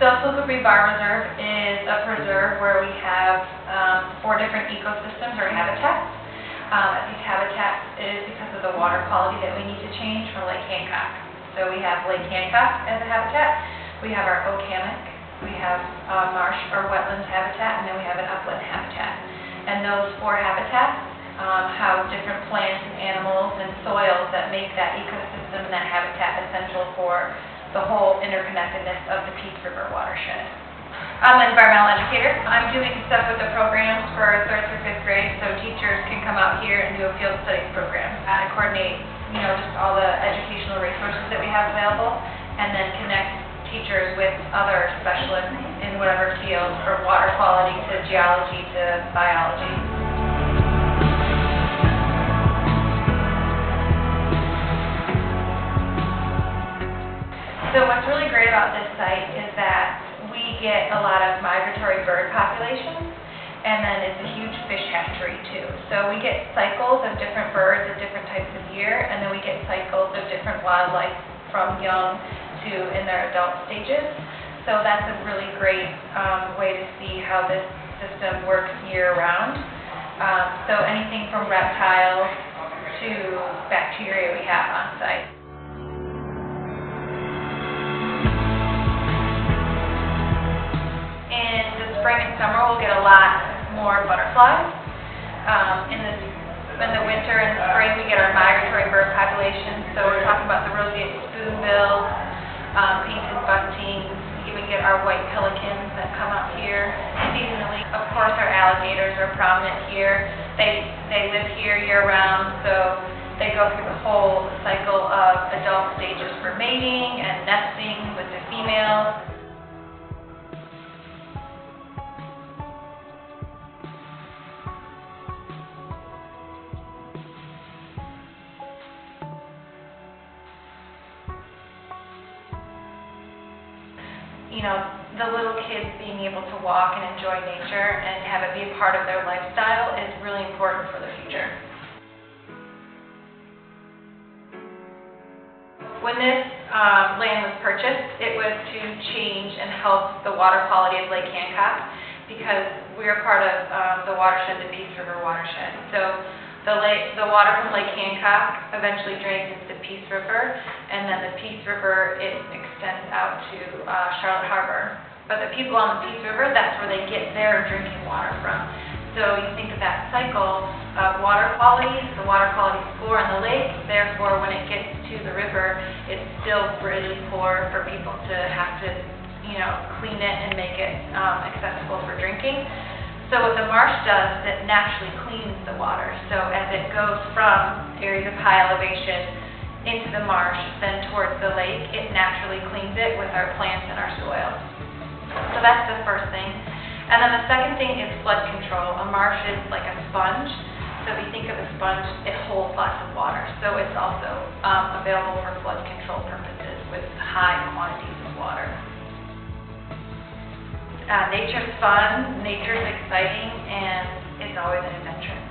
So Circle B Bar Reserve is a preserve where we have four different ecosystems or habitats. These habitats is because of the water quality that we need to change for Lake Hancock. So we have Lake Hancock as a habitat, we have our Oak Hammock, we have marsh or wetlands habitat, and then we have an upland habitat. And those four habitats house different plants and animals and soils that make that ecosystem and that habitat essential for the whole interconnectedness of the Peace River watershed. I'm an environmental educator. I'm doing stuff with the programs for 3rd through 5th grade, so teachers can come out here and do a field studies program. I coordinate, you know, just all the educational resources that we have available, and then connect teachers with other specialists in whatever field, from water quality to geology to biology. So what's really great about this site is that we get a lot of migratory bird populations, and then it's a huge fish hatchery too. So we get cycles of different birds of different types of year, and then we get cycles of different wildlife from young to in their adult stages. So that's a really great way to see how this system works year-round. So anything from reptiles to bacteria we have on site. In the spring and summer we'll get a lot more butterflies. In the winter and the spring we get our migratory bird populations. So we're talking about the roseate spoonbill, painted bunting, even get our white pelicans that come up here seasonally. Of course our alligators are prominent here. They live here year-round, so they go through the whole cycle of adult stages for mating and nesting with the females. You know, the little kids being able to walk and enjoy nature and have it be a part of their lifestyle is really important for the future. When this land was purchased, it was to change and help the water quality of Lake Hancock, because we're part of the watershed, the Peace River watershed. So the water from Lake Hancock eventually drains into the Peace River, and then the Peace River, it extends out to Charlotte Harbor. But the people on the Peace River, that's where they get their drinking water from. So you think of that cycle of water quality, the water quality score on the lake, therefore when it gets to the river, it's still really poor for people to have to, you know, clean it and make it accessible for drinking. So what the marsh does is it naturally cleans the water. So as it goes from areas of high elevation into the marsh, then towards the lake, it naturally cleans it with our plants and our soil. So that's the first thing. And then the second thing is flood control. A marsh is like a sponge. So if you think of a sponge, it holds lots of water. So it's also available for flood control purposes with high quantities of water. Nature's fun, nature's exciting, and it's always an adventure.